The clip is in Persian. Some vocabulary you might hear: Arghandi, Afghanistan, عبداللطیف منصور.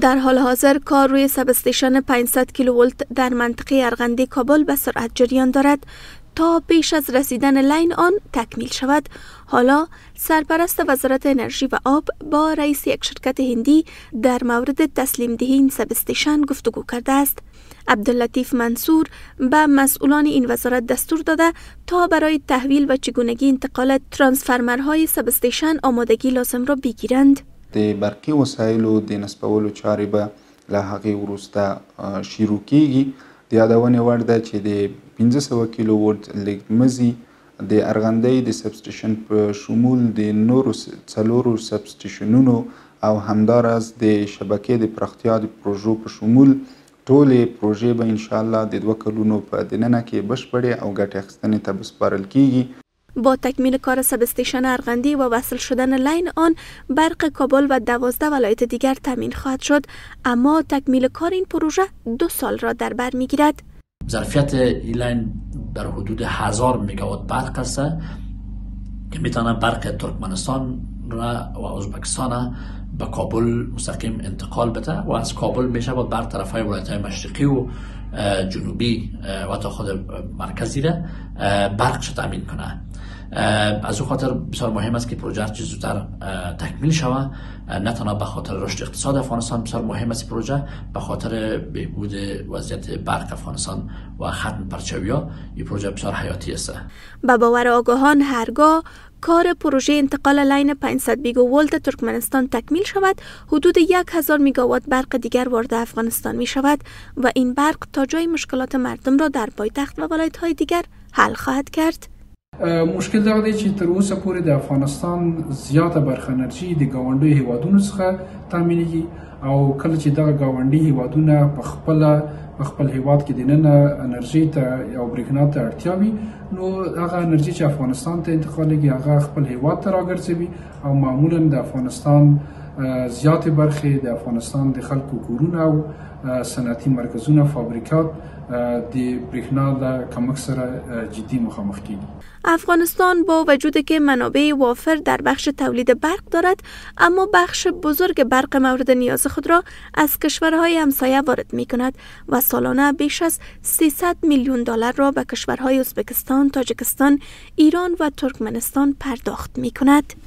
در حال حاضر کار روی سب استیشن 500 کیلوولت در منطقه ارغندی کابل به سرعت جریان دارد تا پیش از رسیدن لین آن تکمیل شود. حالا سرپرست وزارت انرژی و آب با رئیس یک شرکت هندی در مورد تسلیم دهی این سب استیشن گفتگو کرده است. عبداللطیف منصور به مسئولان این وزارت دستور داده تا برای تحویل و چگونگی انتقال ترانسفرمرهای سب استیشن آمادگی لازم را بگیرند. د برقی وسایلو د نصبولو چارې به له هغې وروسته شروع کیږي. د یادونې وړ ده چې د 1500 کیلو ولت لږمزي د ارغندی د سبسټیشن په شمول د نورو څلورو سبسټیشنونو او همداراز د شبکې د پراختیا د پروژو په شمول ټولې پروژې به انشاءالله د 2 کلونو په دننه کې بشپړې او ګټې اخیستنې ته به سپارل کیږي. با تکمیل کار سب استیشن ارغندی و وصل شدن لین آن، برق کابل و 12 ولایت دیگر تامین خواهد شد، اما تکمیل کار این پروژه 2 سال را در بر میگیرد. ظرفیت این لین در حدود 1000 مگاوات برق است که میتونه برق ترکمنستان را و ازبکستان به کابل مستقیم انتقال بده و از کابل میشه بود بر طرف های ولایت های مشرقی و جنوبی و تا خود مرکزی را برقش تامین کنه. از او خاطر بسیار مهم است که پروژه چه زودتر تکمیل شود، نه تنها به خاطر رشد اقتصاد افغانستان بسیار مهم است پروژه، به خاطر بهبود وضعیت برق افغانستان و ختم پرچاویا این پروژه بسیار حیاتی است. به باور آگاهان هرگاه کار پروژه انتقال لین 500 گیگاولت ترکمنستان تکمیل شود، حدود 1000 مگاوات برق دیگر وارد افغانستان می شود و این برق تا جای مشکلات مردم را در پایتخت و ولایت‌های دیگر حل خواهد کرد. مشکل دا دی چې تر اوسه پورې د افغانستان زیاته برخه انرژي د ګاونډي هیوادونو څخه تامینېږي او کله چې دغه ګاونډي هیوادونه په خپل هیواد کې دننه انرژي ته او برېښنا ته اړتیا وي، نو هغه انرژي چې افغانستان ته انتقالېږي هغه خپل هیواد ته راګرځوي او معمولا د افغانستان زیات برخې د افغانستان د خلکو کورونه او صنعتي مرکزونه فابریکات د برېښنا د کمښت سره جدي مخامخ کیږي. افغانستان با وجود که منابع وافر در بخش تولید برق دارد، اما بخش بزرگ برق مورد نیاز خود را از کشورهای همسایه وارد می کند و سالانه بیش از 300 میلیون دلار را به کشورهای ازبکستان، تاجکستان، ایران و ترکمنستان پرداخت می کند.